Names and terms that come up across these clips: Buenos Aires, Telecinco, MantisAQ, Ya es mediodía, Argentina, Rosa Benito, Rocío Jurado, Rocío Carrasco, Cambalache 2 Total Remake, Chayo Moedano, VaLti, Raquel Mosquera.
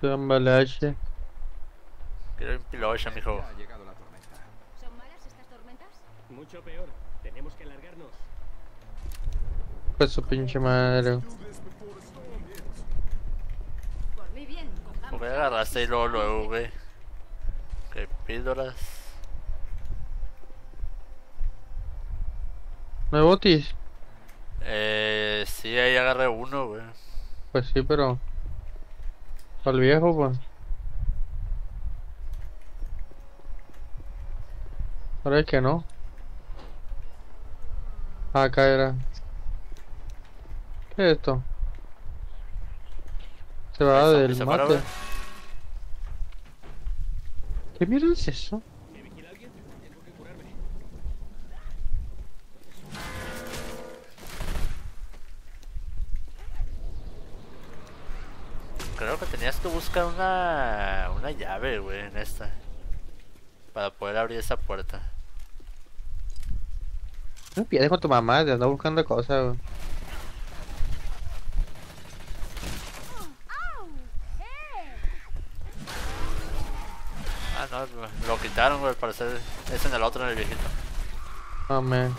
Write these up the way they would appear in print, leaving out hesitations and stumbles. Cambalache. Quiero un pilocha, mijo. Ha llegado la tormenta. ¿Son malas estas tormentas? Mucho peor. Tenemos que largarnos. Pues su pinche madre. Por mí bien. ¿Por qué agarraste y luego, güey? Qué píldoras. ¿Me botis? Sí, ahí agarré uno, güey. Pues sí, pero... al viejo, pues. Ahora es que no. Acá era. ¿Qué es esto? Se va del mate. ¿Qué mierda es eso? Creo que tenías que buscar una llave, güey, en esta. Para poder abrir esa puerta. No pierdes con tu mamá, te anda buscando cosas, güey. Ah, no, lo quitaron, güey, al parecer. Es en el otro, en el viejito. Oh, man.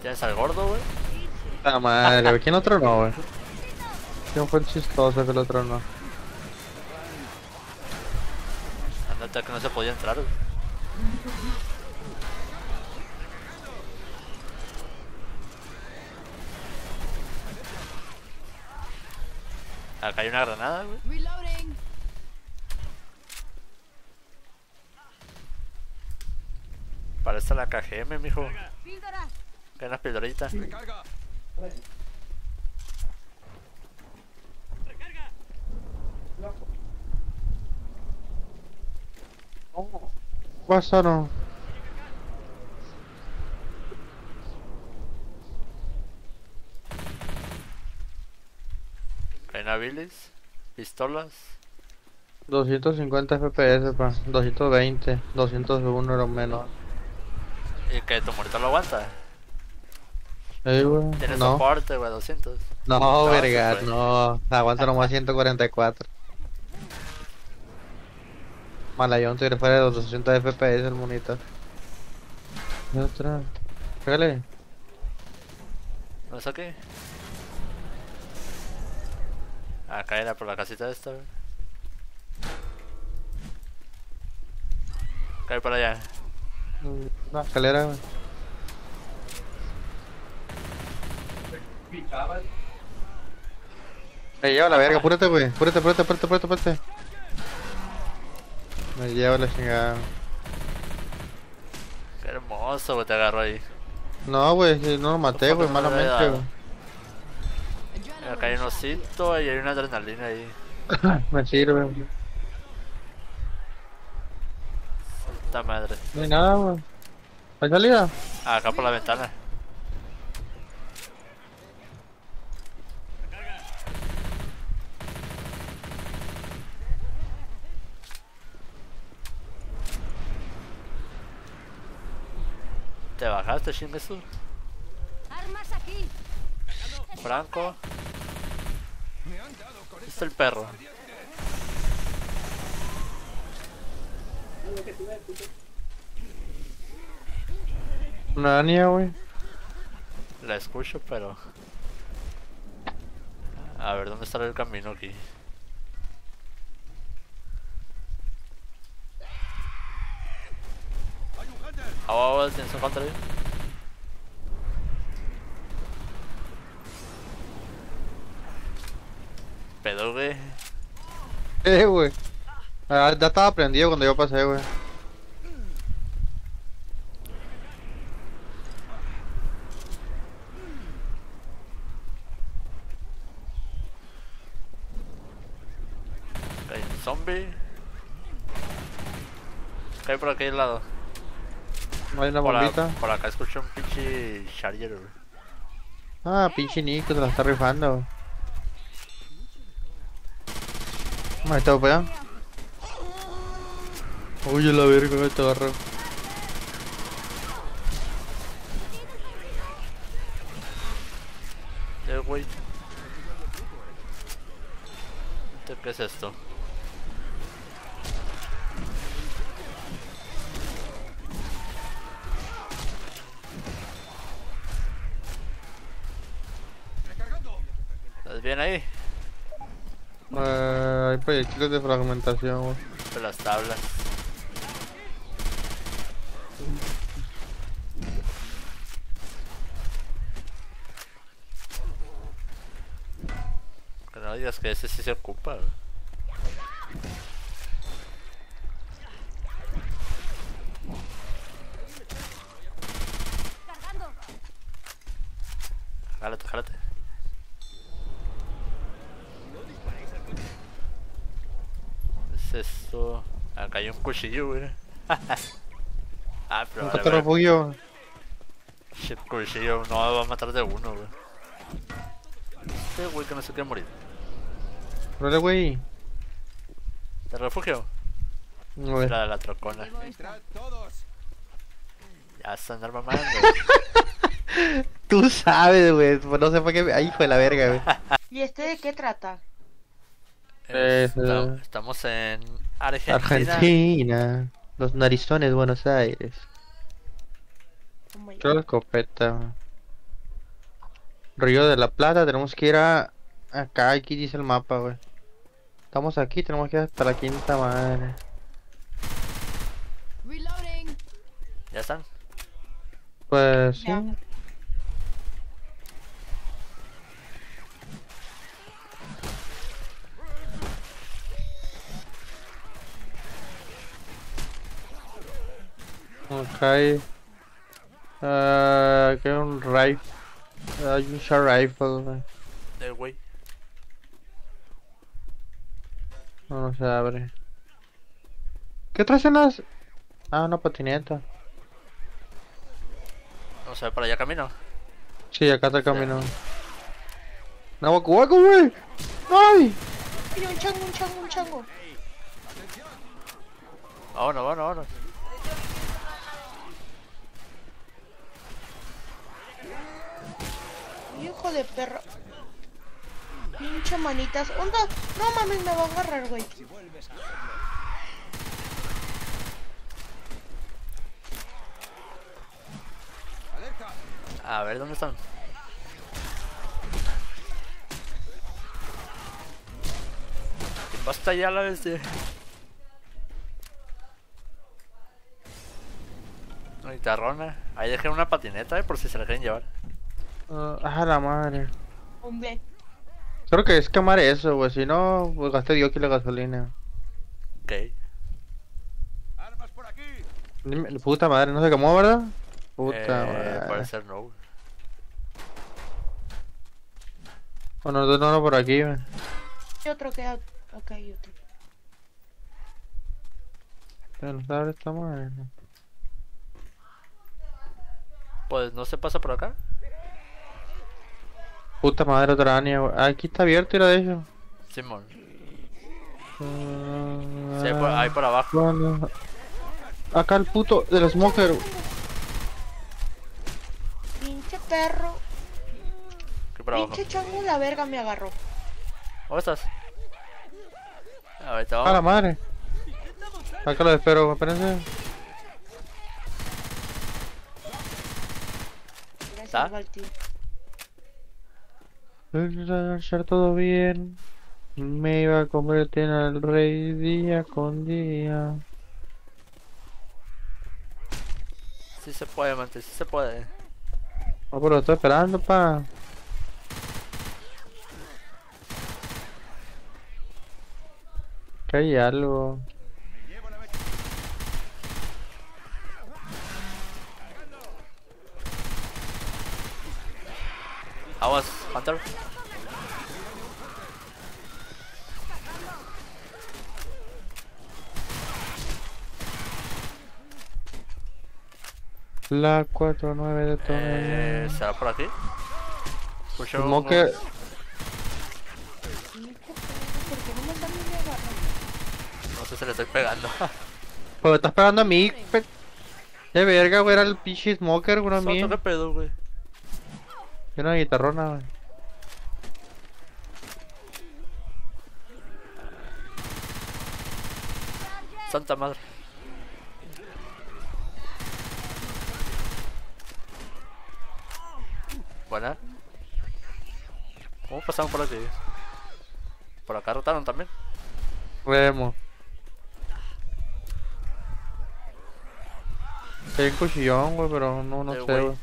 ¿Tienes al gordo, güey? La madre, ¿quién otro no, güey? ¿Quién fue el chistoso que el otro no? Andate que no se podía entrar, güey. Acá hay una granada, güey. Para esta la KGM, mijo. Caen las pildoritas. Recarga. Recarga. Oh, pasaron. Caen habilis, pistolas. 250 FPS, pa. 220, 201 era menos. ¿Y que tu muerto lo aguanta? Tienes no soporte, wey, 200. No, verga, no. Aguanta nomás 144. Mala, yo no te fuera de 200 FPS el monito. ¿Qué otra? Pégale. ¿Lo saqué? Acá era por la casita esta, wey. Cae para allá. Una escalera, wey. Me lleva la verga, apúrate, wey. Apúrate. Me lleva la chingada. Qué hermoso, wey, te agarro ahí. No, wey, no lo maté, wey, malamente, wey. Acá hay un osito y hay una adrenalina ahí. Me sirve, wey. Santa madre. No hay nada, wey. ¿Hay salida? Acá por la ventana. ¿Te bajaste, Shingesu? Armas aquí. Franco. Es el perro. Una niña, güey. La escucho, pero... a ver, ¿dónde estará el camino aquí? Abajo, ¿tienes un contrario? Pedo, güey. Güey. Ya estaba prendido cuando yo pasé, güey. Hay un zombie. Cae por aquel lado. No hay una bombita. Por acá escuché un pinche charger, güey. Ah, pinche Nico, te la está rifando. ¿Cómo está para allá? Uy, la verga, me está agarrado. Güey. ¿Qué es esto? ¿Estás bien ahí? Hay proyectiles de fragmentación, güey. De las tablas. Que no digas que ese sí se ocupa, güey. Jálate, jálate. Esto, acá hay un cuchillo, güey. Ah, pero vale, güey. Refugio. Shit, cuchillo, no va a matar de uno, güey. Este güey que no se quiere morir. Vale, güey. ¿Te refugio? No, güey. La trocona. Ya están arma mamando. Tú sabes, güey. No sé por qué. Ay, hijo de la verga, güey. ¿Y este de qué trata? Estamos en Argentina. Argentina, los narizones, Buenos Aires. Creo la escopeta. Río de la Plata, tenemos que ir a... Acá, aquí dice el mapa, güey. Estamos aquí, tenemos que ir hasta la quinta madre. ¿Ya están? Pues sí. Ok, aquí hay un rifle, hay un short rifle. El güey. No, no se abre. ¿Qué traes en las...? Ah, una patineta. O sea, ¿para allá camino? Sí, acá está el camino. ¡No, guaco, guaco, güey! ¡Ay! Mira, un chango, un chango, un chango. Vámonos, vámonos, vámonos. Hijo de perro, pinche manitas. Onda, no mames, me va a agarrar, güey. A ver, ¿dónde están? Basta ya la bestia. Ahí está Rona. Ahí dejé una patineta, por si se la quieren llevar. A la madre. Hombre. Creo que es quemar eso, güey. Si no, pues gasté yo aquí la gasolina. Ok. Armas por aquí. Puta madre, no se quemó, ¿verdad? Puta madre. Puede ser no. Bueno, no, no, por aquí, güey. Y otro que acá hay otro. Pero no sabe esta madre. Pues no se pasa por acá. Puta madre, otra área, güey. Aquí está abierto, era de ellos. Simón. Sí, por ahí por abajo. Bueno. Acá el puto del smoker. Pinche perro. ¿Qué por abajo? Pinche chango, la verga me agarró. ¿Dónde estás? A ver, te vamos. A la madre. Acá lo espero, espérense. Gracias, VaLti. Al ser todo bien, me iba a convertir en el rey día con día. Si sí se puede, Mantis, si sí se puede. Oh, pero estoy esperando, pa. Que hay algo. Aguas, Hunter. La 49 de Tony. ¿Será por aquí? Escucha un... ¿Por qué no me están ni agarrando? se lo estoy pegando. Pues me estás pegando a mí, pe... De verga, güey, era el pinche smoker, güey, a mí. ¿Qué pedo, güey? Era una guitarrona, güey. Santa madre. Buena. ¿Cómo pasamos por aquí? ¿Por acá rotaron también? Vemos. Hay un cuchillón, güey, pero no sé, güey.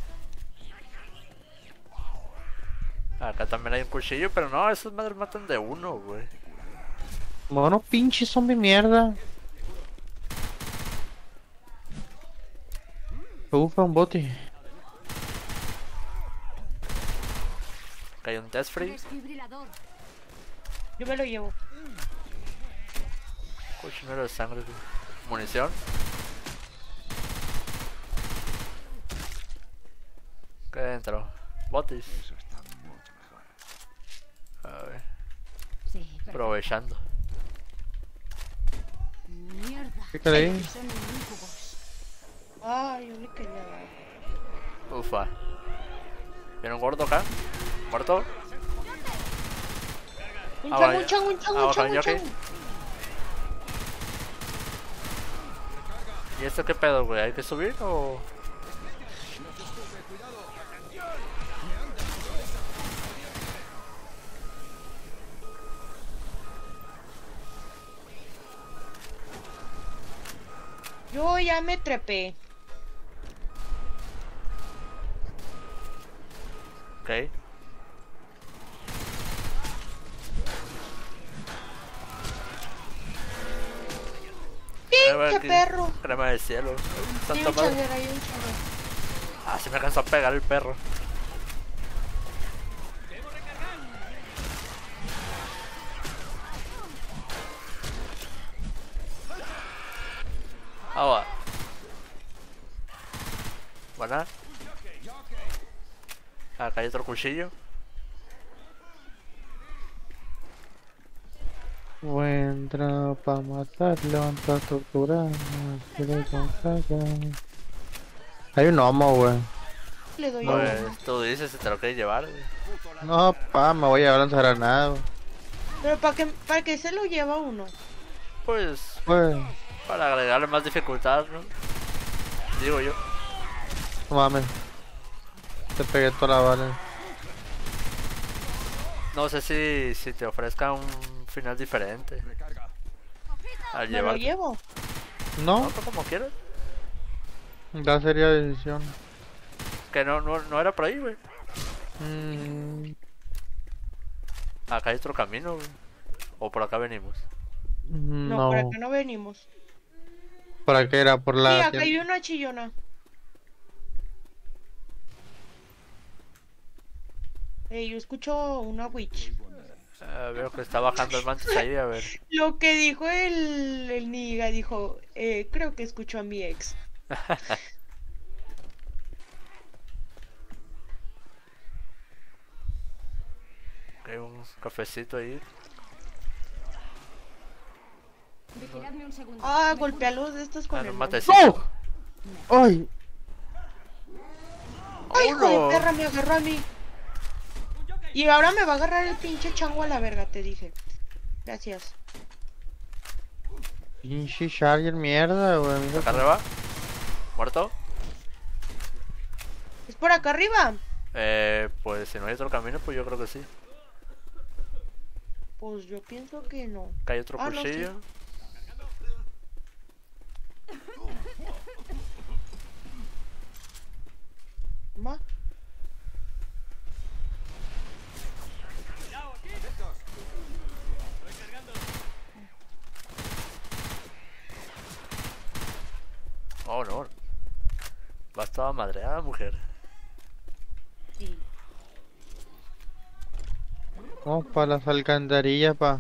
Acá también hay un cuchillo, pero no, esos madres matan de uno, güey. Monos pinches zombies mierda. Ufa, un bote. Hay un test free. Yo me lo llevo. Cochinero de sangre, güey. Munición. ¿Qué dentro? Botis. Eso está mucho mejor. A ver. Sí, aprovechando. Mierda. ¿Qué creí? Ay, un liquidado. Ufa. ¿Viene un gordo acá? ¿Muerto? Un chon. ¿Y esto qué pedo, güey? ¿Hay que subir o...? Yo ya me trepé. Ok. ¡Qué perro! Crema del cielo. Sí, un chalera, hay un chalera. Ah, se me alcanzó a pegar el perro. Agua. Buena. Acá hay otro cuchillo. Buen trapo para matar, levantar, torturar, hay un homo, güey. Le doy un homo. Tú dices, te lo quieres llevar, güey. No, pa, me voy a lanzar a nada, güey. Pero para que se lo lleva uno. Pues, bueno, para agregarle más dificultad, ¿no? Digo yo. No mames. Te pegué toda la bala. No sé si te ofrezca un final diferente. ¿Me lo llevo? No, como quieras. Ya sería decisión. Que no era por ahí, güey. Acá hay otro camino, güey. ¿O por acá venimos? No, por acá no venimos. ¿Por acá era? Por la... Sí, acá hay una chillona. Yo escucho una witch. Veo que está bajando el mantis ahí, a ver. Lo que dijo el Niga, dijo, creo que escuchó a mi ex. Hay un cafecito ahí. Vigiladme un segundo. Ah, golpealos de estos con el matecito. ¡Oh! ¡Ay! ¡Ay, hijo de perra, me agarró a mí! Y ahora me va a agarrar el pinche chango a la verga, te dije. Gracias. Pinche charger mierda, güey. ¿Acá arriba? ¿Muerto? ¿Es por acá arriba? Pues si no hay otro camino, pues yo creo que sí. Pues yo pienso que no. Acá hay otro cuchillo. No, sí. ¿Más? Oh no, bastaba madreada, mujer. Sí. Vamos para las alcantarillas, pa.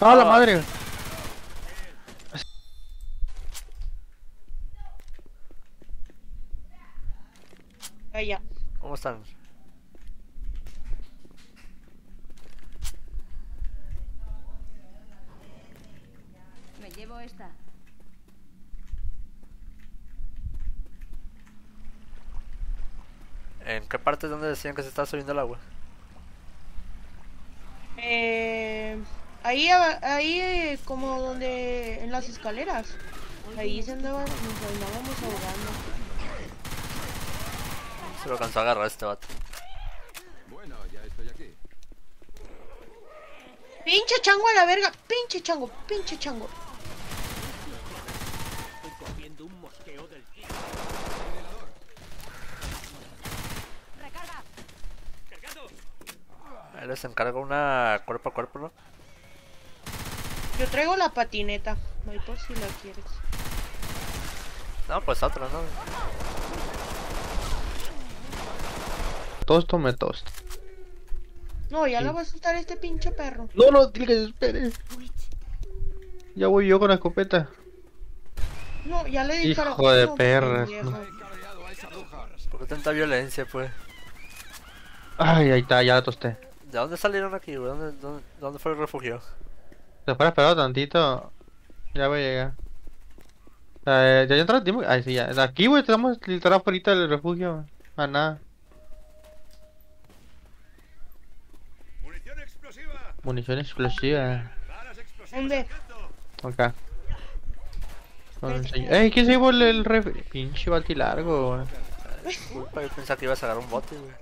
¡Ah, la madre! Allá. ¿Cómo están? Llevo esta. ¿En qué parte es donde decían que se estaba subiendo el agua? Ahí, como donde... en las escaleras. Ahí se andaba, nos andábamos ahogando. Se lo alcanzó a agarrar este vato. Bueno, ya estoy aquí. ¡Pinche chango a la verga! ¡Pinche chango! ¡Pinche chango! Estoy cogiendo un mosqueo del tío. ¡Recarga! ¡Cargando! Él les encarga una cuerpo a cuerpo, ¿no? Yo traigo la patineta, voy por si la quieres. No, pues otra, ¿no? Tosto me tosto. No, ya sí. La va a soltar este pinche perro. No, no, tiene que se espere. Ya voy yo con la escopeta. No, ya le disparó. Hijo de perra. No. ¿Por qué tanta violencia, pues? Ay, ahí está, ya la tosté. ¿De dónde salieron aquí, güey? ¿Dónde fue el refugio? Se fuera esperado tantito, ya voy a llegar. Ya entró el tiempo. Ay, sí, ya. Aquí, güey, estamos literal afuera del refugio. A nada. Munición explosiva. Munición explosiva. ¿Dónde? Acá. ¡Ey! ¿Qué se llevó el refugio? Pinche VaLti largo, güey. Disculpa, yo pensaba que ibas a agarrar un bote, güey.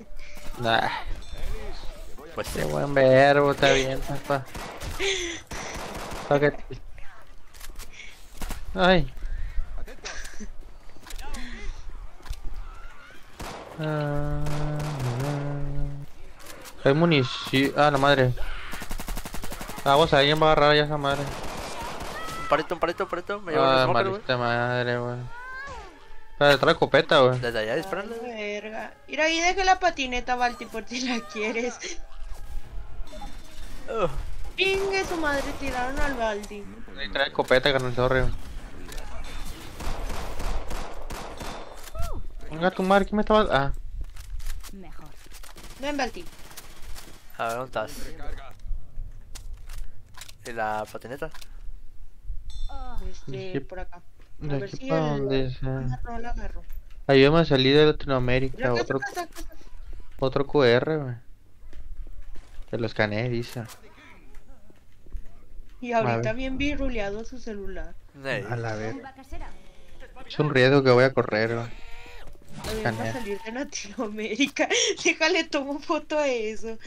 Nah. Pues qué buen verbo, está bien, papá. Okay. Ay. Hay munición. Ah, la madre. Vamos, alguien va a agarrar ya esa madre. Un parito. Me llevo el smoker, güey. Madre, güey. Pero trae escopeta, güey. Desde allá disparando. Verga. Ir ahí, deja la patineta, VaLti, por si la quieres. Pingue su madre, tiraron al VaLti. Ahí trae escopeta, carnal, torre. Venga, tu madre, ¿quién me estaba...? Ah. Mejor. Ven, VaLti. A ver, ¿dónde estás? ¿Y la patineta? Por acá. A ver si la agarro. Ayúdame a salir de Latinoamérica. Otro QR, güey. Te lo escaneé, dice. Y ahorita bien viruleado su celular. A la vez. Es un riesgo que voy a correr, güey. Voy a salir de Latinoamérica. Déjale, tomo foto a eso.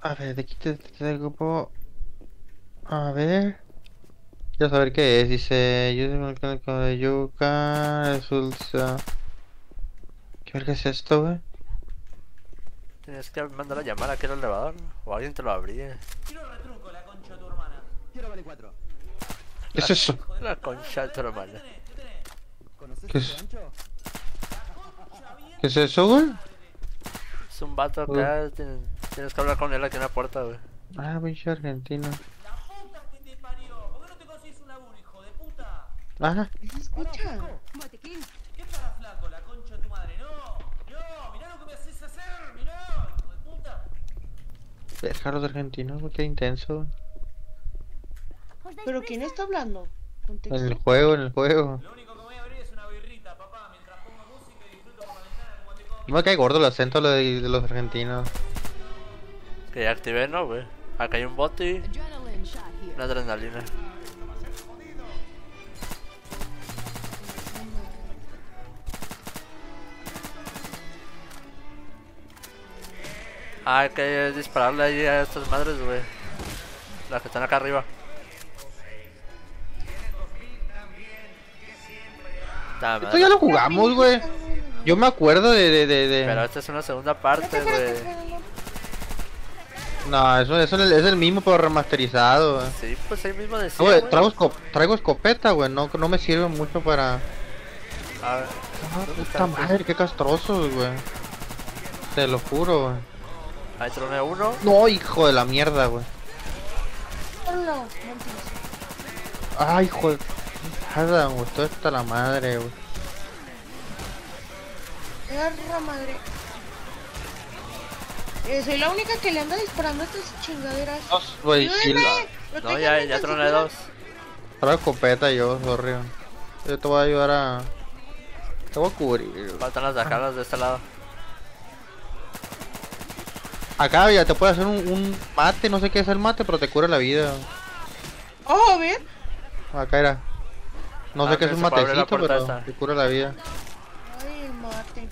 A ver, de aquí te grupo. A ver. Quiero saber qué es. Dice... Yo soy el cálculo de yuca... Es ulsa... ¿Qué es esto, güey? Tienes que mandar a llamar a aquel elevador. O alguien te lo abría. Quiero retruco la concha de tu hermana. Quiero vale 4. ¿Qué es eso? La concha de tu hermana. ¿Qué es eso, güey? Es un vato acá. Tienes que hablar con él aquí en la puerta, güey. Ah, pinche argentino. Ajá. ¿Se escucha? ¿Qué para flaco la concha de tu madre? No, mirá lo que me haces hacer, mirá, hijo de puta. Verga, los argentinos, qué intenso. ¿Pero quién está hablando? En el juego, en el juego. Lo único que voy a abrir es una birrita, papá, mientras pongo música y disfruto por la ventana como te comes. No me cae gordo el acento de los argentinos. Que ya activé, ¿no, güey? Acá hay un bote y una adrenalina. Ah, hay que dispararle ahí a estas madres, güey. Las que están acá arriba. Dame, esto ya lo jugamos, güey. Yo me acuerdo de... Pero esta es una segunda parte, güey. No, eso es el mismo, pero remasterizado, güey. Sí, pues el mismo de siempre. No, traigo escopeta, güey. No me sirve mucho para... A ver... Ah, puta madre, qué castrosos, güey. Te lo juro, güey. Ahí troné uno. No, hijo de la mierda, güey. No. Ay, hijo de... Nada, me gustó esta la madre, güey. Guerra madre. Soy la única que le anda disparando a estas chingaderas. Dos, güey. No, ya troné dos. Trae escopeta yo, sorry. Yo te voy a ayudar a... Te voy a cubrir. Faltan las dejadas de este lado. Acá ya te puede hacer un mate, no sé qué es el mate, pero te cura la vida. Oh, bien. Acá era. No sé qué es un matecito, pero esta te cura la vida. Ay, mate.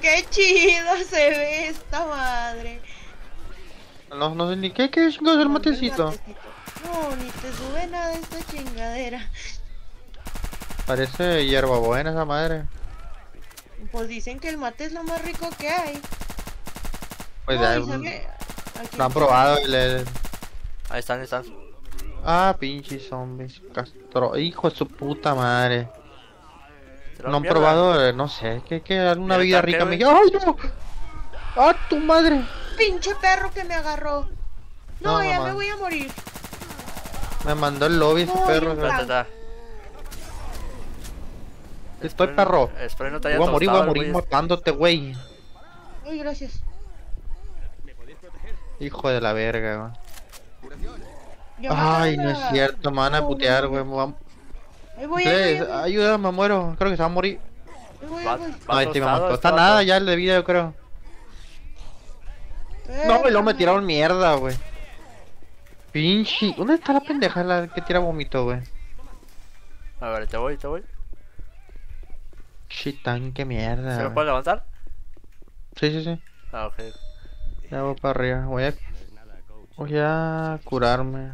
Qué chido se ve esta madre. No sé ni qué chingados es el matecito. No, ni te sube nada de esta chingadera. Parece hierbabuena esa madre. Pues dicen que el mate es lo más rico que hay. Pues no, lo han probado y le... Ahí están. Ah, pinches zombies. Castro, hijo de su puta madre. No han probado, no sé, que alguna vida rica me... ¡Ay, no! ¡Ah, tu madre! Pinche perro que me agarró. No, ya me voy a morir. Me mandó el lobby ese perro. Estoy perro. No te voy a morir matándote, güey. Ay, gracias. Hijo de la verga, güey. Ay, no es cierto, me van a putear, güey. Ayuda, me muero. Creo que se va a morir. Ay, te me mató. Está nada ya el de vida, yo creo. No, güey, luego me tiraron mierda, güey. Pinche. ¿Dónde está la pendeja la que tira vómito, güey? A ver, te voy. Chitán, qué mierda. ¿Se me puede levantar? Sí. Ah, ok. Ya voy para arriba. Voy a curarme.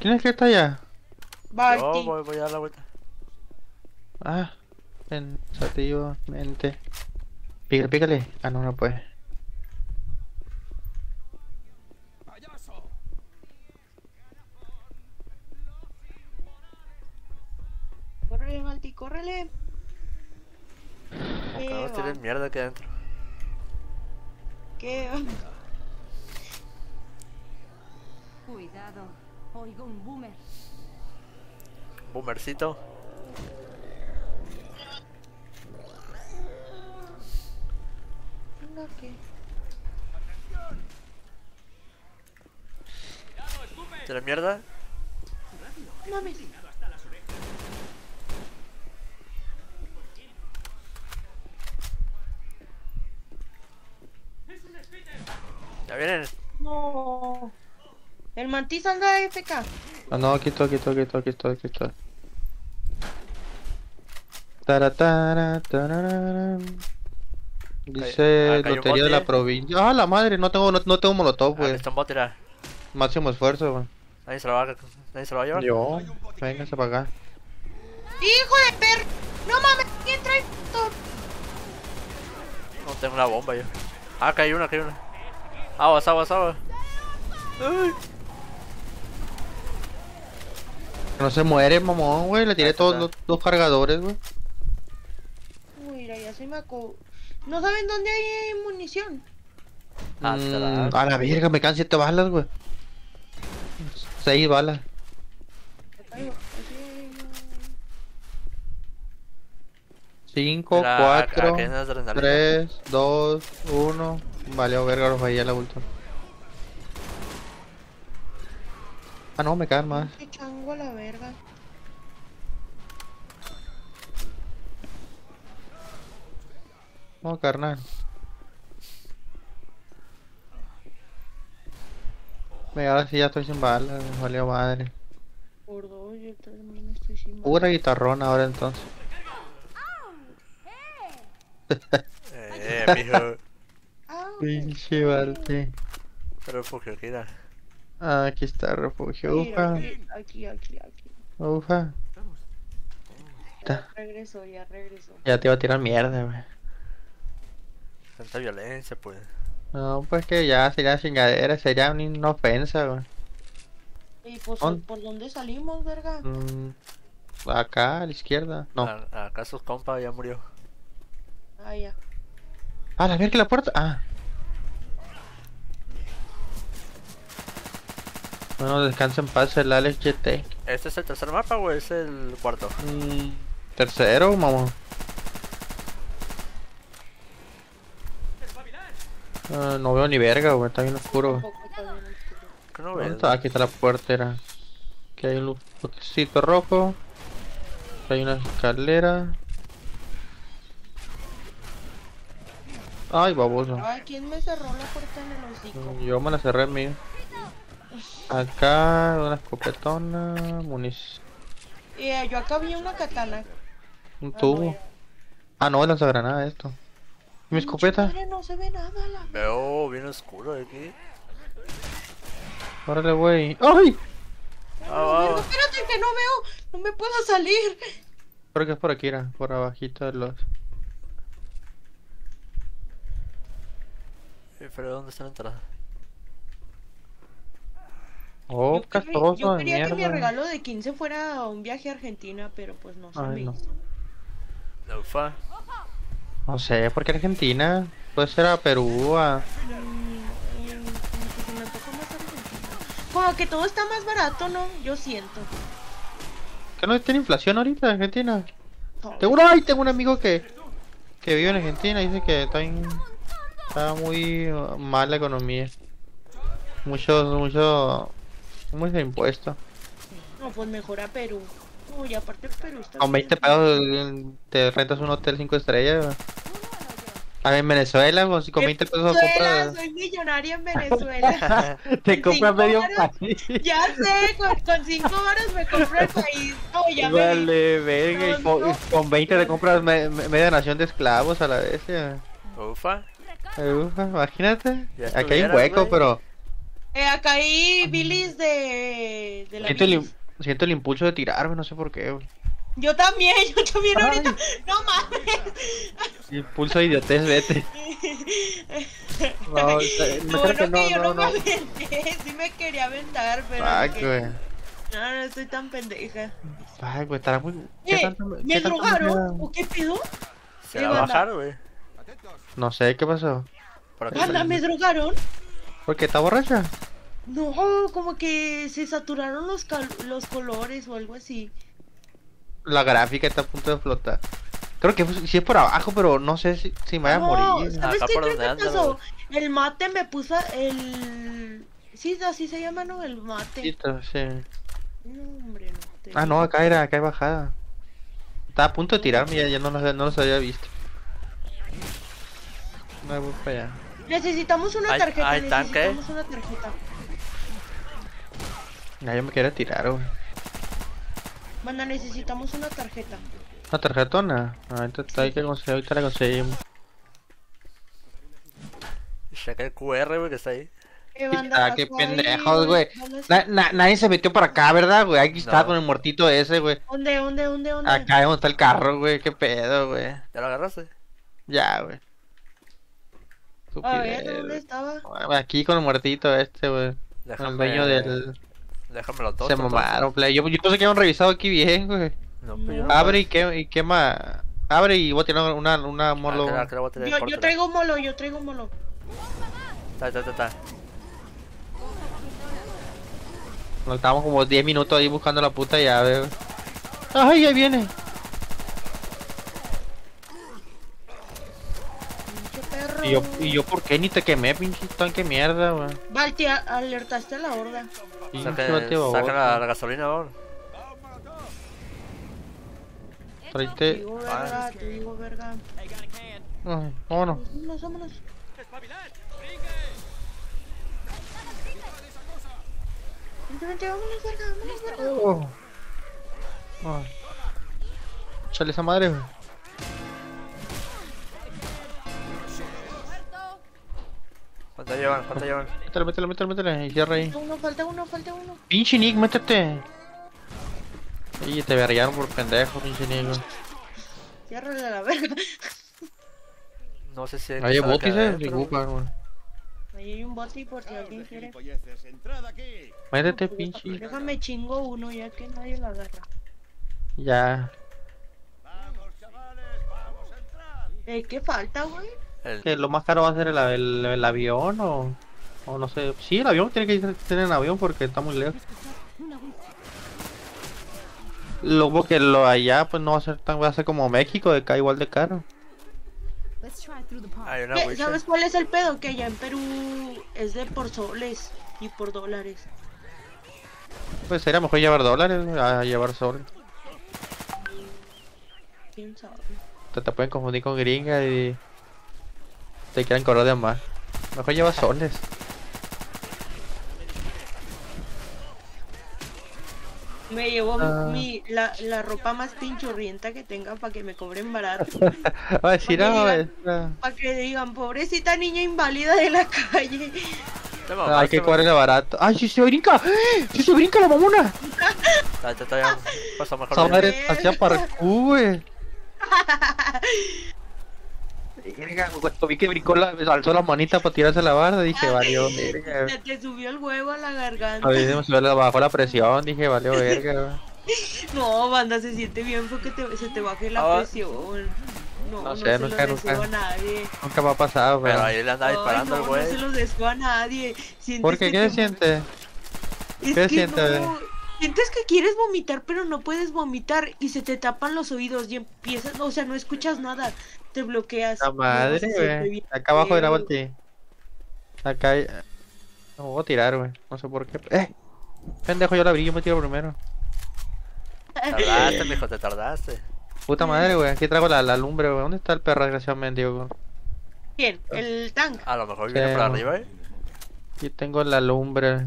¿Quién es que está allá? VaLti. Voy a dar la vuelta. Ah, pensativamente. Pícale. Ah, no puede. Córrele, VaLti, córrele. Acabas de tirar mierda aquí adentro. ¿Qué? Cuidado, oigo un boomer. Boomercito. No, ¿qué? ¿Tirar mierda? No me... Ya vienen. No. El mantis anda de FK. No, aquí estoy. Dice lotería de la provincia. Ah, la madre, no tengo molotov, güey. Están para tirar. Máximo esfuerzo, güey. Nadie se lo va a llevar. Yo. Véngase para acá. Hijo de perro. No mames, ¿quién trae esto? No tengo una bomba yo. Ah, cae una. Aguas. Ay. No se muere, mamón, güey. Le tiré todos los dos cargadores, güey. Mira, ya se me acabó. No saben dónde hay munición. A la verga, me quedan 7 balas, güey. 6 balas. Caigo. 5, 4, 3, 2, 1. Vale, verga, los veía la vuelta. Ah, no, me caen más. Qué chango a la verga. No, carnal. Venga, ahora sí ya estoy sin balas, me valió madre. Por 2, yo también estoy sin balas. Pura guitarrona ahora entonces. Mijo. Pinche VaLti. Refugio, gira. Ah, aquí está refugio. Ufa. Aquí. Ufa. Ya regreso. Ya te iba a tirar mierda, wey. Tanta violencia, pues. No, pues que ya sería chingadera, sería una inofensa, güey. ¿Y pues por dónde salimos, verga? Acá, a la izquierda. No. Acá sus compas ya murió. Ah, ya. Ah, la verga, la puerta. Ah. Bueno, descansa en paz el Alex GT. ¿Este es el tercer mapa o es el cuarto? Tercero, mamón. No veo ni verga, güey, está bien oscuro. No veo. Aquí está la puertera. Aquí hay un bloquecito rojo. Aquí hay una escalera. Ay, baboso. Ay, ¿quién me cerró la puerta en el hocico? Yo me la cerré en mí. Acá, una escopetona, munición. Yo acá vi una katana. Un tubo. Ah, no, lanzagranada esto. Mi escopeta. No se ve nada. Veo bien oscuro aquí. Órale, güey. ¡Ay! No, espérate, que no veo. No me puedo salir. Creo que es por aquí, era por abajito de los... Pero ¿dónde está la entrada? Oh, castroso. Yo quería de mierda. Que mi regalo de 15 fuera un viaje a Argentina, pero pues no se me hizo. No. No sé, ¿por qué Argentina? Puede ser a Perú, a... Como que todo está más barato, ¿no? Yo siento. ¿Que no tiene inflación ahorita en Argentina? No. Seguro, ay, tengo un amigo que vive en Argentina y dice que está en... Está muy mal la economía. Mucho impuesto. No, pues mejor a Perú. Uy, aparte el Perú está... Con 20 pesos te rentas un hotel 5 estrellas. A ver, en Venezuela, con 20 pesos compras... Soy millonaria en Venezuela. Te compras medio país. Ya sé, con 5 horas me compro el país. Oh, ya vale, verga. Con 20 te compras media nación de esclavos a la vez. Ufa. Ufa, imagínate. Acá hay un hueco, wey. Pero... acá hay bilis de la siento el impulso de tirarme, no sé por qué, wey. Yo también ahorita. No mames. Impulso de idiotez, vete. No, lo bueno que yo no me aventé. Sí me quería aventar, pero... Fuck, güey. No estoy tan pendeja. Fuck, güey, estará muy... ¿Me drogaron? ¿O qué pedo? Se va a bajar, güey. No sé, ¿qué pasó? Anda, ¿me drogaron? ¿Por qué? ¿Está borracha? No, como que se saturaron los colores o algo así. La gráfica está a punto de flotar. Creo que si es por abajo, pero no sé si me vaya a morir. ¿Sabes qué creo que pasó? El mate me puso el... Sí, así se llama, ¿no? El mate. Sí. No, hombre, no. Ah, no, acá era, acá hay bajada. Estaba a punto de tirarme, ya no los había visto. Me voy para allá. Necesitamos una tarjeta. Necesitamos una tarjeta. Ya yo me quiero tirar, güey. Bueno, necesitamos una tarjeta. ¿Una tarjetona? Ahorita hay que conseguir, ahorita la conseguimos. Saca el QR, güey, que está ahí. Ah, qué pendejos, güey. Nadie se metió para acá, ¿verdad, güey? Aquí está con el muertito ese, güey. ¿Dónde? Acá donde está el carro, güey. Qué pedo, güey. ¿Ya lo agarraste? Ya, güey. A ver, ¿dónde estaba? Aquí con el muertito este, güey. El dueño del... Déjamelo todo. Se mamaron, play. Yo pensé que habían revisado aquí bien, güey. No, no. Abre y quema. Abre y voy a tirar una molo. Yo traigo molo, Está. Nos estábamos como 10 minutos ahí buscando la puta llave. Ay, ahí viene. ¿Y yo por qué ni te quemé, pinche tanque mierda, güey? VaLti, alertaste a la horda. Sí, saca la gasolina ahora. Traiste. Te digo verga. Ay, vámonos. Vámonos, verga. Ay. Chale esa madre, güey. ¿Cuánto llevan? Métele, y cierra ahí. Falta uno. Pinche Nick, métete. Y te vergaron por pendejo, pinche Nick. Ciérrale a la verga. No sé si hay... Ahí hay botis, disculpa, weón. Ahí hay un boti por si alguien quiere. Métete, pinche. Déjame chingo uno, ya que nadie lo agarra. Ya. Vamos, chavales, vamos a entrar. ¿Qué falta, güey? Que lo más caro va a ser el avión o no sé. Sí, el avión tiene que tener un avión porque está muy lejos. Luego que lo allá pues no va a ser tan, va a ser como México, de acá igual de caro. ¿Sabes cuál es el pedo? Que allá en Perú es de por soles y por dólares. Pues sería mejor llevar dólares a llevar soles. ¿Quién sabe? Te pueden confundir con gringa y te quieran correr de más. Mejor lleva soles. Me llevo la ropa más pinchurrienta que tenga para que me cobren barato. Para que, pa que digan, pobrecita niña inválida de la calle. Hay que cobrarle barato. ¡Ay, si se brinca! ¡Si se brinca la mamona! Pasa mejor. Hacía parkour. Cuando vi que brincó, alzó la manita para tirarse la barda, dije, valió verga. Te subió el huevo a la garganta. A mí se me subió, bajó la presión, dije, valió verga. No, banda, se siente bien porque se te baje la presión. No, no sé, no se lo deseo a nadie. Nunca me ha pasado, pero ahí le anda disparando el güey. No se lo deseo a nadie. ¿Por qué? ¿Qué sientes? ¿Qué sientes? Sientes que quieres vomitar, pero no puedes vomitar y se te tapan los oídos y empiezas, o sea, no escuchas nada, te bloqueas. La madre, güey. Acá abajo de la Valti. Acá hay... No voy a tirar, güey. No sé por qué. Pendejo, yo la abrí, yo me tiro primero. Tardaste, mijo, te tardaste. Puta madre, güey. Aquí traigo la lumbre, güey. ¿Dónde está el perro, desgraciadamente, güey? ¿Quién? ¿El tank? A lo mejor viene por arriba, eh. Aquí tengo la lumbre.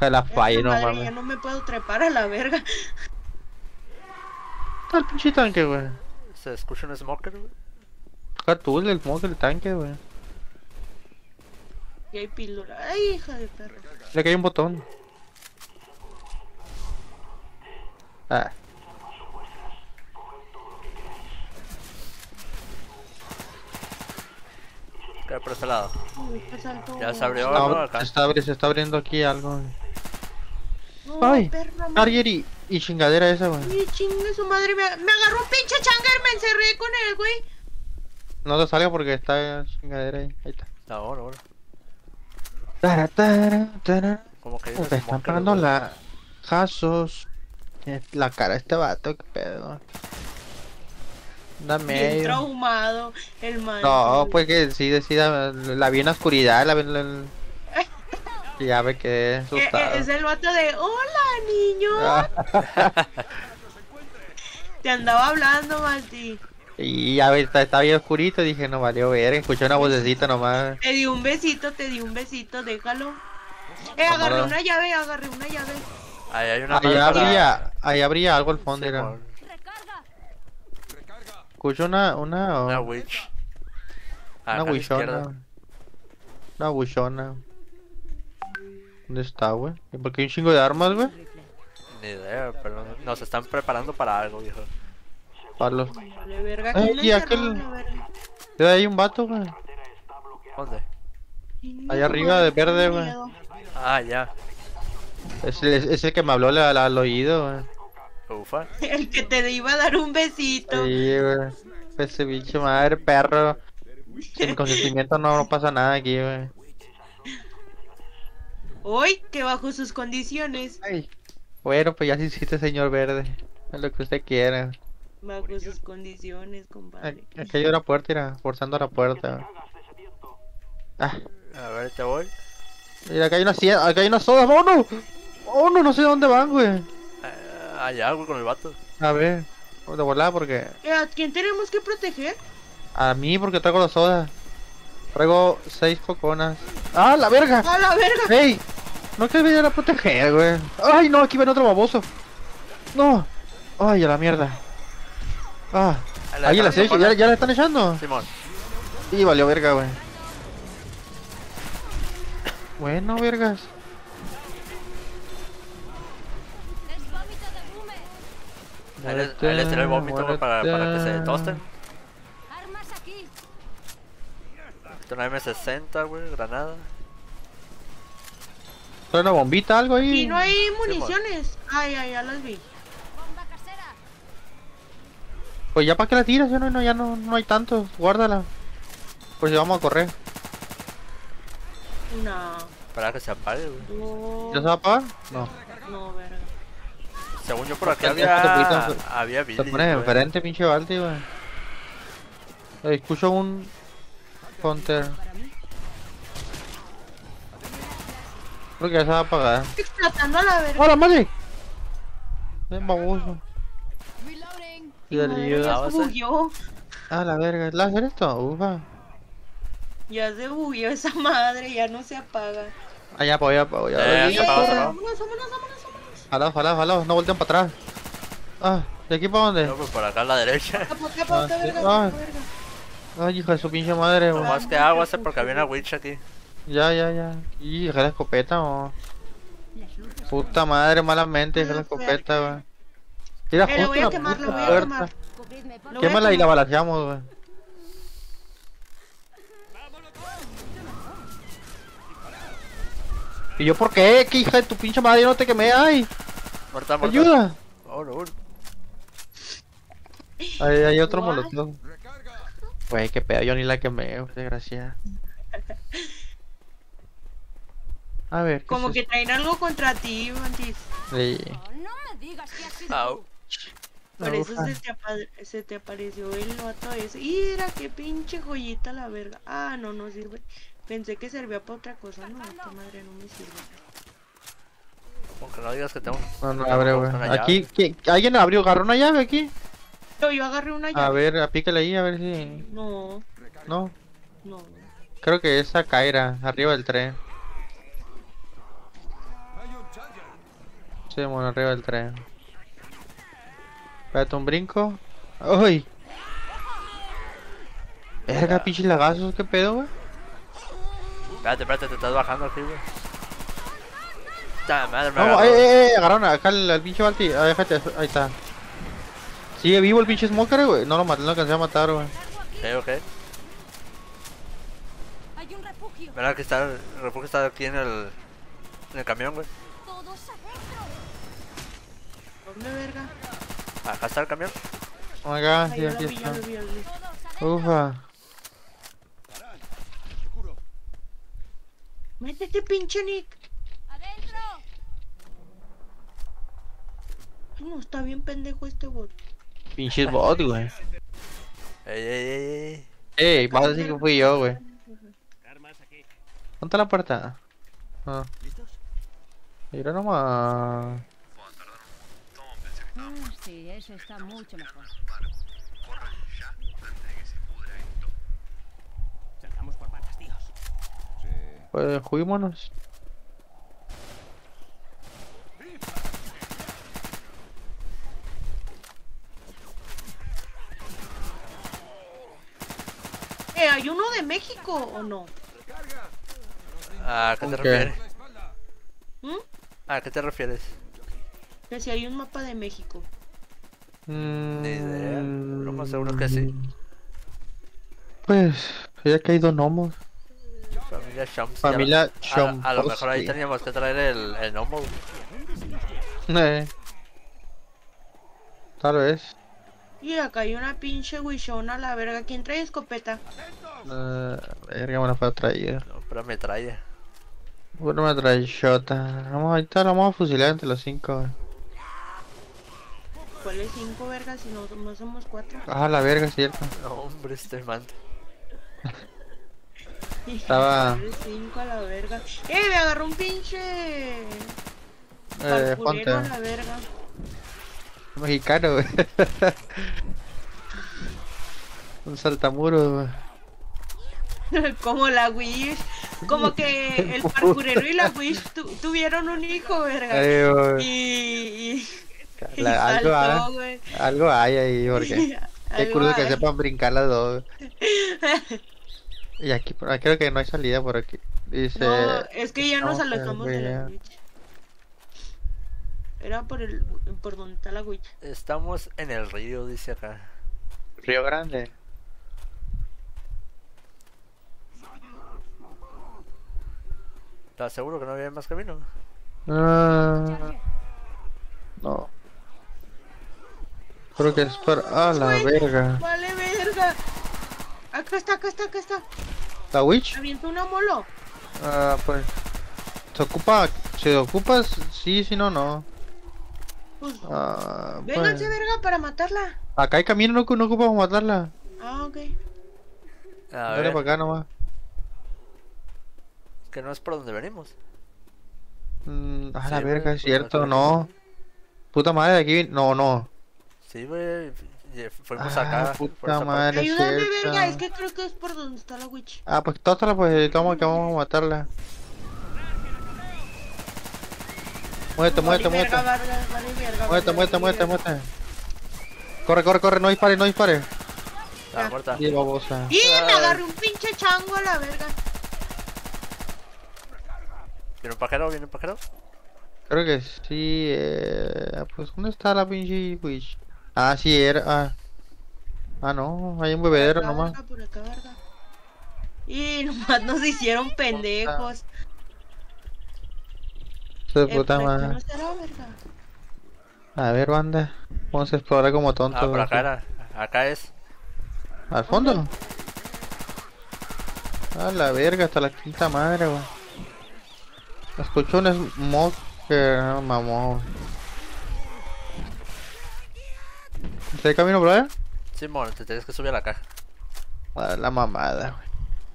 La falla, no mames. Ya no me puedo trepar a la verga. Está el pinche tanque, güey. Se escucha un smoker, güey. Acá tú, el smoker, el tanque, güey. Y hay píldora. Ay, hija de perro. Le cae un botón. Ah. Cae por este lado. Uy, ya se abrió, no, acá. Se está abriendo aquí algo, güey. Ay, Carrier y chingadera esa, güey. Y chingue su madre, me agarró un pinche changer, me encerré con él, güey. No te salga porque está chingadera ahí. Ahí está. Está oro, oro. Tara, tara, tara. Como que te están pegando la... Jasos. La cara de este vato, qué pedo. Dame. Traumado, el man. No, pues que sí, decida. La vi en la oscuridad, la vi en el... Ya me quedé asustado. Es el vato de hola, niño. Te andaba hablando, Valti. Y ya está bien oscurito, dije, no valió ver, escuché una vocecita nomás. Te di un besito, déjalo. Agarré una llave, agarré una llave. Ahí hay una llave. Ahí abría algo al fondo, era. Escucho una witch. Una witchona. Una witchona. ¿Dónde está, güey? ¿Por qué hay un chingo de armas, güey? Ni idea, pero nos están preparando para algo, viejo. Palos. Y aquel... Hay un vato, güey. ¿Dónde? Allá arriba de verde, güey. Ah, ya. Es el que me habló al oído, güey. Ufa. El que te iba a dar un besito. Sí, güey. Ese bicho madre, perro. Sin consentimiento no pasa nada aquí, güey. Hoy, que bajo sus condiciones. Ay, bueno, pues ya se hiciste, señor verde. Es lo que usted quiera. Bajo sus condiciones, compadre. Aquí hay una puerta, mira, forzando la puerta. Ah. A ver, te voy. Mira, acá hay una silla, acá hay una soda. ¡Oh, no! ¡Oh, no! No sé dónde van, güey. Allá, güey, con el vato. A ver, de volar porque... ¿A quién tenemos que proteger? A mí, porque traigo la soda. Traigo 6 coconas. ¡Ah, la verga! ¡Ah, la verga! ¡Ey! No te voy a proteger, güey. ¡Ay, no! Aquí ven otro baboso. ¡No! ¡Ay, a la mierda! ¡Ah! Ahí las he hecho. ¿Ya la están echando? Simón. Y sí, valió verga, güey. Bueno, vergas. Ahí les tiré el vómito, güey, para que se tosten. Una M60, güey, granada. ¿Trae una bombita, algo ahí? Y no hay municiones. Sí, ay, ay, ya las vi. Bomba casera. Pues ya para que la tiras, ya no, ya no hay tantos. Guárdala. Pues ya vamos a correr. No. Para que se apague, güey. No. ¿Ya se va a apagar? No. No, verga. Según yo por aquí había... Había Billy. Se pone enfrente, pinche Valti, güey. Escucho un counter. Creo que ya se va a apagar. Estoy explotando a la verga. ¡Hola, Mali! Ven, baboso. Ya se bugueó. Ah, la verga. ¿Es láser esto? Ufa. Ya se bugueó esa madre, ya no se apaga. Ah, ya pues, ya pues, ya. Ya se apagó, se apagó. Vámonos, vámonos, vámonos. Jalaos, jalaos, jalaos. No voltean para atrás. Ah, ¿de aquí para dónde? No, pues por acá a la derecha. Ah, verga. Ay, hija de su pinche madre. Nomás que agua, porque había una witch aquí. Ya, ya, ya. Y deja la escopeta, o. Puta madre, malamente deja la escopeta, güey. Mira, justo voy a quemar, lo voy a quemar. Quémala y la balaseamos, güey. ¿Y yo por qué? ¿Qué hija de tu pinche madre? Yo no te quemé, ay. Morta, morta. Ayuda. Oh, no. Ahí hay otro molotov. Güey, qué pedo, yo ni la quemé, desgraciada. A ver. Como que traen algo contra ti, Mantis. Sí. Oh. Por eso se te apareció el vato ese. Y era que pinche joyita la verga. Ah, no, no sirve. Pensé que servía para otra cosa. No, esta madre no me sirve. Como que no digas que tengo. No, no abre, güey. Aquí, ¿alguien abrió? ¿Agarró una llave aquí? No, yo agarré una llave. A ver, apícale ahí, a ver si. No. No. No. Creo que esa caerá arriba del tren. Sí, bueno, arriba del tren. Espérate un brinco. ¡Uy! Verga, pinches lagazos, ¿qué pedo, güey? Espérate, espérate, te estás bajando aquí, güey. No, agarraron acá al pinche Valti. Ah, déjate, ahí está. Sigue vivo el pinche Smoker, güey. No lo maté, no lo alcancé a matar, güey. Ok, ok. Verá que está el refugio, está aquí en el camión, güey. ¿Dónde verga? Acá está el camión. Oh my god, sí, aquí está. Ufa. Métete, pinche Nick. Adentro. No, está bien pendejo este bot. Pinche bot, güey. Ey, vas a decir que fui yo, güey. ¿Dónde está la puerta? Ah. ¿Listos? Mira nomás. Sí, eso está mucho mejor. Corran ya antes de que se pudra esto. Saltamos por patas, tíos. Sí. Pues juguémonos. ¿Hay uno de México o no? ¿A qué te refieres? ¿A qué te refieres? Que si hay un mapa de México. Ni idea. Lo más seguro es que sí. Pues, ya que hay dos gnomos. Familia Chomps. Familia Chomps. A lo mejor ahí teníamos que traer el gnomo. Tal vez. Y acá hay una pinche wishona a la verga. ¿Quién trae escopeta? Verga, me la puedo traer. No, pero me trae. Bueno, me trae shota. Vamos, ahí está, la vamos a fusilar entre los 5, güey. ¿Cuál es 5, verga? Si no somos 4. Ah, la verga, es cierto. No, hombre, este manta. Estaba... 5 a la verga. Me agarró un pinche... Ponte. A la verga. Mexicano, güey. Un saltamuro, güey. Como la Wish, como que el parkourero y la Wish tuvieron un hijo, verga. Ay, y saltó, güey. Algo hay ahí, porque qué curioso que sepan brincar las dos. Y aquí, creo que no hay salida por aquí. Dice, no, es que ya nos alejamos de la Wish. Era por donde está la Wish. Estamos en el río, dice acá. Río Grande. ¿Estás seguro que no había más camino? No. Creo que es para... ¡Ah, la verga! ¡Vale, verga! Acá está, acá está, acá está. ¿La Witch? ¿Avienta una molo? Ah, pues... ¿Se ocupa? ¿Se ocupa? Sí, si no, no. Vénganse, verga, para matarla. Acá hay camino, no ocupamos matarla. Ah, ok. Dale para acá nomás. Que no es por donde venimos. A la verga, es cierto, no. Puta madre, aquí, no. Sí, güey, fuimos acá. Puta madre, ayúdame, verga, es que creo que es por donde está la witch. Ah, pues tótala, pues, toma, que vamos a matarla. Muévete. Muévete. Corre, no dispare. Está muerta. Y babosa. Y me agarré un pinche chango a la verga. ¿Viene un pajero? Creo que sí, pues ¿dónde está la pinche witch? Ah, sí, era... Ah, no, hay un bebedero por acá, nomás. Por acá, verga. Y nomás nos hicieron pendejos. Se puta madre. No será, verga. A ver, banda, vamos a explorar como tontos. Ah, por acá era. Acá es. ¿Al fondo? Okay. A la verga, hasta la quinta madre, güey. Escuchó un smoke que mamó. ¿Está el camino por ahí? Sí, mono, te tienes que subir a la caja. A la mamada, güey.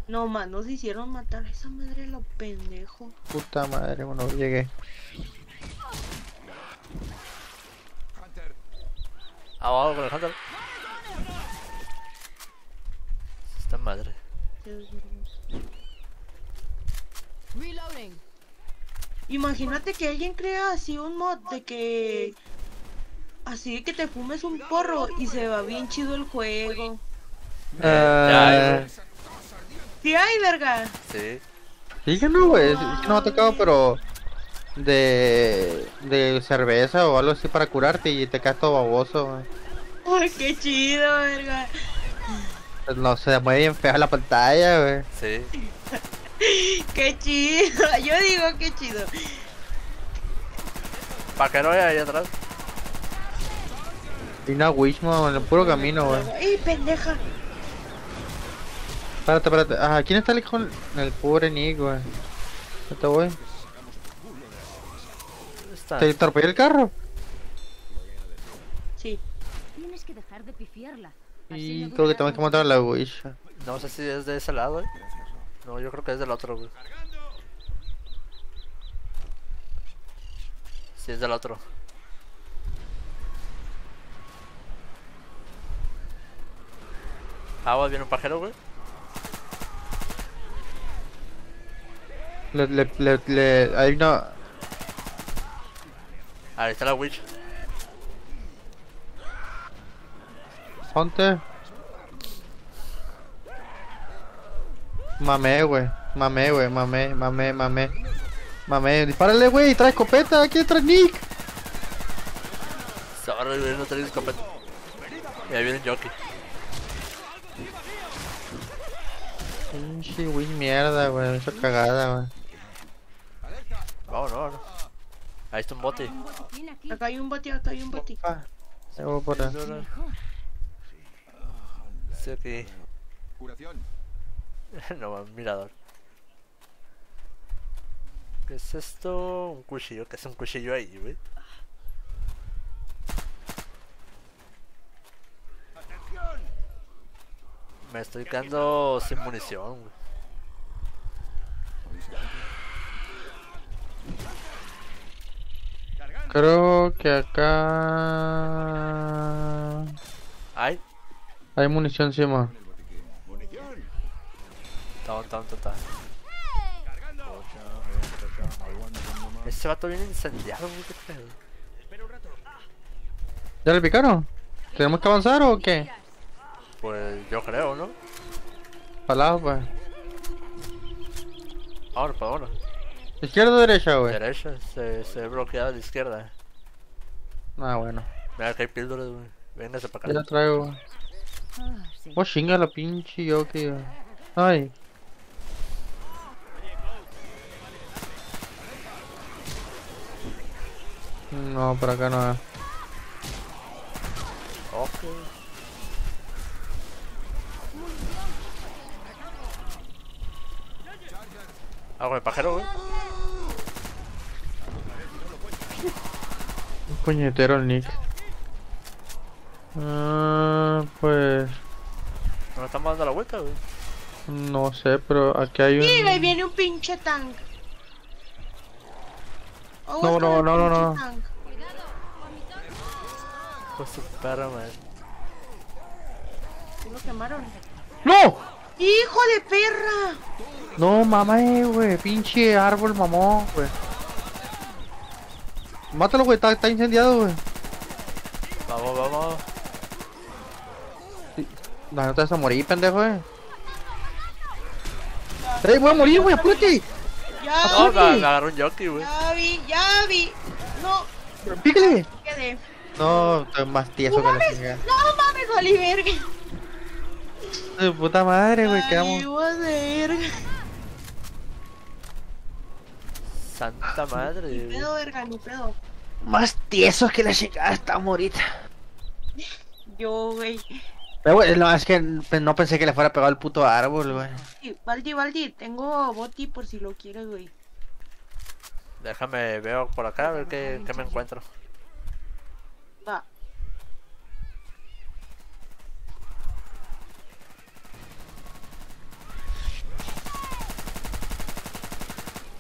No, man, nos hicieron matar a esa madre, lo pendejo. Puta madre, bueno, llegué. Abajo con el hunter. Esta madre. Reloading. Imagínate que alguien crea así un mod de que... Así que te fumes un porro y se va bien chido el juego. Sí hay, verga. Sí. Sí que no, güey. No ha tocado, pero... De cerveza o algo así para curarte y te caes todo baboso, güey. Ay, qué chido, verga. No, se mueve bien fea la pantalla, güey. Sí. Qué chido, yo digo qué chido. ¿Para que no vaya ahí atrás? Hay una witch, en el puro camino, güey. ¡Ey, pendeja! Párate. Ah, ¿quién está lejos? El pobre Nick, güey. ¿Dónde voy? ¿Te torpeé el carro? Sí. Tienes que dejar de pifiarla. Y creo que tenemos que matar a la witch. No sé si es de ese lado, No, yo creo que es del otro, güey. Sí, es del otro. Agua, viene un pajero, güey. Hay una... Ahí está la witch. Hunter. Mamé, dispárale, güey, trae escopeta, aquí trae Nick. Sorry, güey, no trae escopeta. Y ahí viene el jockey. Pinche güey, mierda, güey, esa cagada, güey. No. Ahí está un bote. Acá hay un bote. Ah, se va por ahí. Sí, aquí. Curación. No, mirador. ¿Qué es esto? Un cuchillo, ¿qué es un cuchillo ahí, güey? Me estoy quedando sin munición, güey. Creo que acá... Hay munición encima. Tonto. Ese vato viene incendiado, güey, qué pedo. ¿Ya le picaron? ¿Tenemos que avanzar o qué? Pues yo creo, ¿no? Palado, pues. Ahora. ¿Izquierda o derecha, güey? Derecha, se bloqueaba la izquierda. Ah, bueno. Mira que hay píldoras, güey. Véngase para acá. Ya la traigo, güey. Oh, chinga la pinche yoki, güey. Ay. No, por acá no. Ok. Algo de pajero, güey. Un puñetero el Nick. Pues... Nos estamos dando la vuelta, güey. No sé, pero aquí hay un... Mira, ahí viene un pinche tank. No, no, no, no, no. Pues su perra, man. ¿Sí lo quemaron? ¡No! ¡Hijo de perra! No, mamá, güey. Pinche árbol mamón, güey. Mátalo, güey. Está incendiado, güey. Vamos, vamos. No, no te vas a morir, pendejo, voy a morir, güey, apúrate. Ya no, me agarró un jockey, güey. Ya vi, No. Pero pícale. Quedé. No, estoy más tieso que la chingada. No mames, Oliver. De puta madre, güey, quedamos. Santa madre, güey. Ni pedo, verga, ni pedo. Más tiesos que la chingada estamos ahorita. Yo, güey. Pero, güey, no, es que no pensé que le fuera pegado el puto árbol, güey. Sí, Valdi, tengo boti por si lo quieres, güey. Déjame, veo por acá a ver qué me encuentro. Va.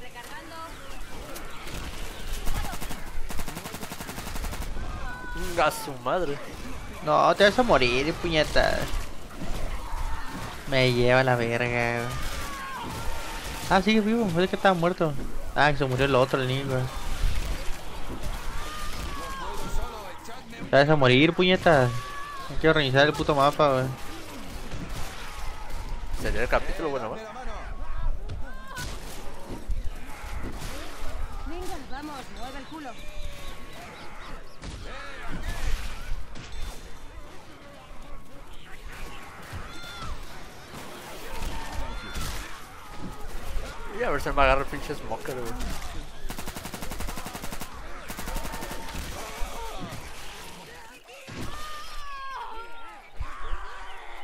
Recargando. A su madre. No, te vas a morir, puñeta. Me lleva la verga. Ah, sigue vivo, parece que estaba muerto. Ah, que se murió el otro, el niño. Te vas a morir, puñeta. Hay que organizar el puto mapa, wey. Sería el capítulo, bueno, wey. Venga, vamos, mueve el culo. Y a ver si me agarra el pinche smoker, güey.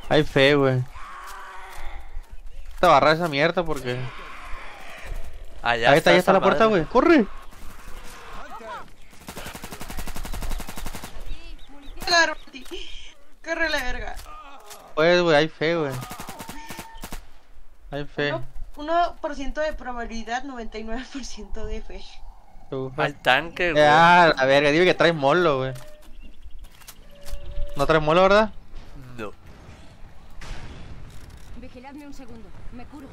Hay fe, güey. Te barra esa mierda porque... Allá ahí está, ya está la puerta, güey. ¡Corre! ¡Corre la verga! Pues, güey, hay fe, güey. Hay fe. 1% de probabilidad, 99% de fe. Al tanque, güey. Ah, a ver, dime que traes molo, güey. ¿No traes molo, verdad? No. Vigiladme un segundo, me curo.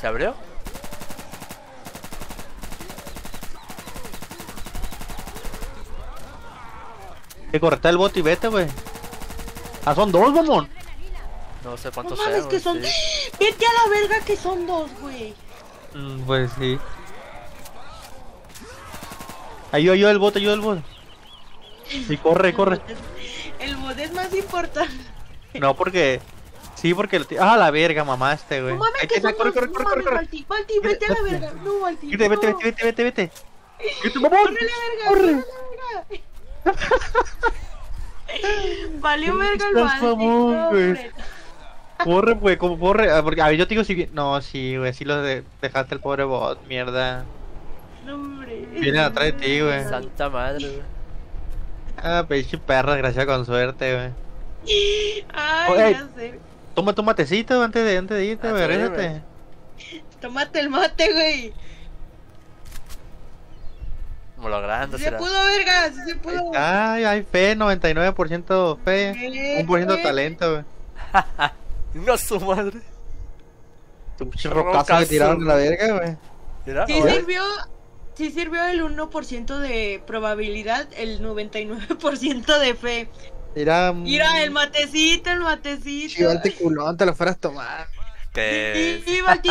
¿Se abrió? Que corta el bote y vete, güey. Ah, son dos, mamón. No sé cuántos son. No mames, que son. Sí. Vete a la verga que son dos, güey. Pues sí. Ayuda el bot, ayuda el bot. Sí, corre, corre. El bot es más importante. No, porque. Sí, porque. Ah, la verga, mamaste, güey. No mames, que son corre, dos. Corre, no, corre, corre. Valti, vete a la verga. No, Valti. Vete, no. vete. Corre la verga, corre la verga. Valió verga el Valdi. Corre, güey, como corre. Porque, a ver, yo te digo si bien. No, sí, güey, si lo dejaste el pobre bot, mierda. No, hombre. Viene atrás de ti, güey. Santa madre, güey. Ah, pinche perra, desgraciada con suerte, güey. Ay, oh, ya sé. Toma tu matecito antes de irte, güey, regresate. Tómate el mate, güey. Como lo grande, se pudo, verga, sí se pudo. Ay, hay fe, 99% fe, 1% talento, güey. No, su madre. Tu pinche rocazo que tiraron a la verga, güey. Sí sirvió el 1% de probabilidad, el 99% de fe. Mira, el matecito. Chivalti culón, te lo fueras a tomar. Sí, Valti,